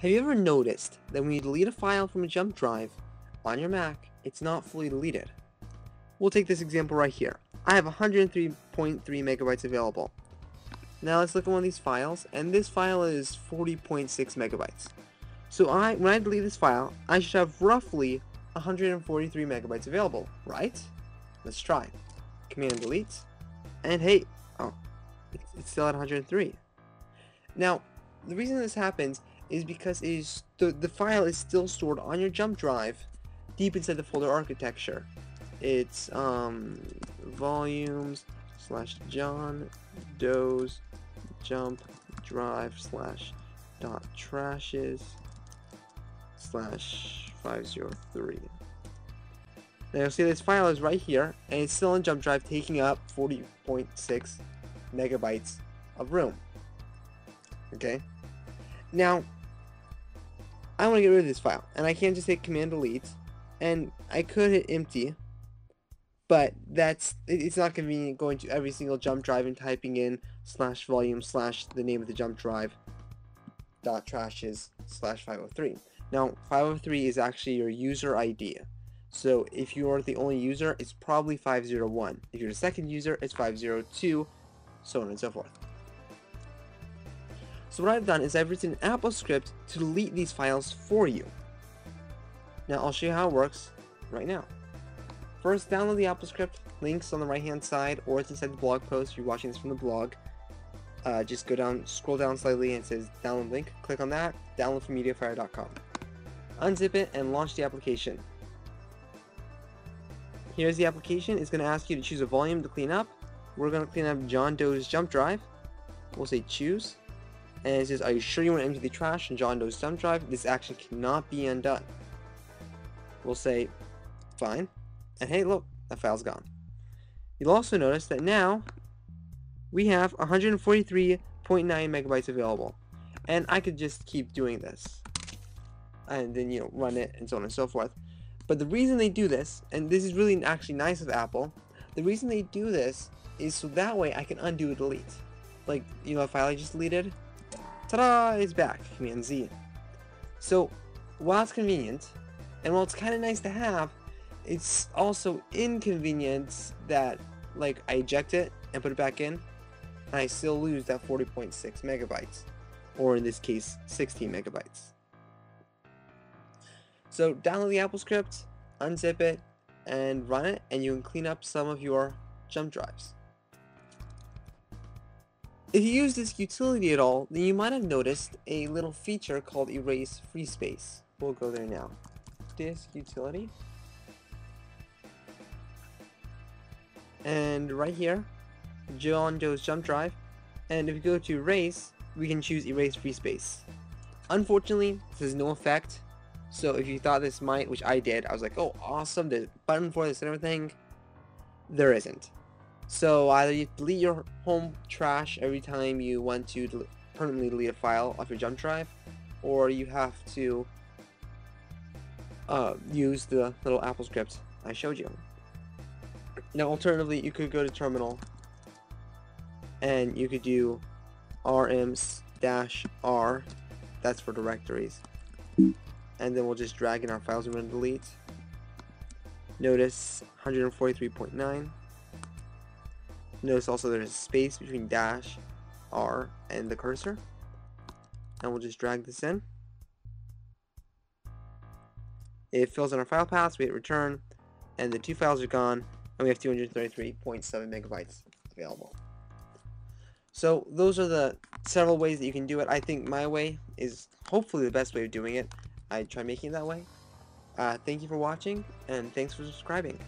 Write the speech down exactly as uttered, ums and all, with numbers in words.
Have you ever noticed that when you delete a file from a jump drive on your Mac, it's not fully deleted? We'll take this example right here. I have one hundred three point three megabytes available. Now let's look at one of these files, and this file is forty point six megabytes. So I, when I delete this file, I should have roughly one hundred forty-three megabytes available, right? Let's try. Command delete, and hey, oh, it's still at one hundred three. Now, the reason this happens is because it is th the file is still stored on your jump drive deep inside the folder architecture. It's um, volumes slash John Doe's jump drive slash dot trashes slash five oh three. Now you'll see this file is right here, and it's still on jump drive, taking up forty point six megabytes of room. Okay, now I want to get rid of this file, and I can't just hit command delete, and I could hit empty, but that's it's not convenient going to every single jump drive and typing in slash volume slash the name of the jump drive dot trashes slash five oh three. Now five oh three is actually your user I D, so if you are the only user, it's probably five oh one. If you're the second user, it's five oh two, so on and so forth. So what I've done is I've written AppleScript to delete these files for you. Now I'll show you how it works right now. First, download the AppleScript. Links on the right hand side, or it's inside the blog post if you're watching this from the blog. Uh, just go down, scroll down slightly, and it says download link. Click on that, download from mediafire dot com. Unzip it and launch the application. Here's the application. It's going to ask you to choose a volume to clean up. We're going to clean up John Doe's jump drive. We'll say choose. And it says, are you sure you want to empty the trash in John Doe's jump drive? This action cannot be undone. We'll say, fine. And hey, look, that file's gone. You'll also notice that now we have one hundred forty-three point nine megabytes available. And I could just keep doing this. And then, you know, run it and so on and so forth. But the reason they do this, and this is really actually nice of Apple, the reason they do this is so that way I can undo a delete. Like, you know, a file I just deleted. Ta-da! It's back. Command Z. So, while it's convenient, and while it's kind of nice to have, it's also inconvenient that, like, I eject it and put it back in, and I still lose that forty point six megabytes, or in this case, sixteen megabytes. So, download the AppleScript, unzip it, and run it, and you can clean up some of your jump drives. If you use Disk Utility at all, then you might have noticed a little feature called Erase Free Space. We'll go there now. Disk Utility. And right here, John Doe's jump drive. And if you go to Erase, we can choose Erase Free Space. Unfortunately, this has no effect. So if you thought this might, which I did, I was like, oh, awesome, there's a button for this and everything. There isn't. So either you delete your home trash every time you want to del permanently delete a file off your jump drive, or you have to uh, use the little AppleScript I showed you. Now alternatively, you could go to terminal and you could do R M dash R, that's for directories, and then we'll just drag in our files we want to delete. Notice one hundred forty-three point nine. Notice also there's a space between dash R and the cursor, and we'll just drag this in. It fills in our file paths, we hit return, and the two files are gone, and we have two hundred thirty-three point seven megabytes available. So those are the several ways that you can do it. I think my way is hopefully the best way of doing it. I try making it that way. Uh, thank you for watching, and thanks for subscribing.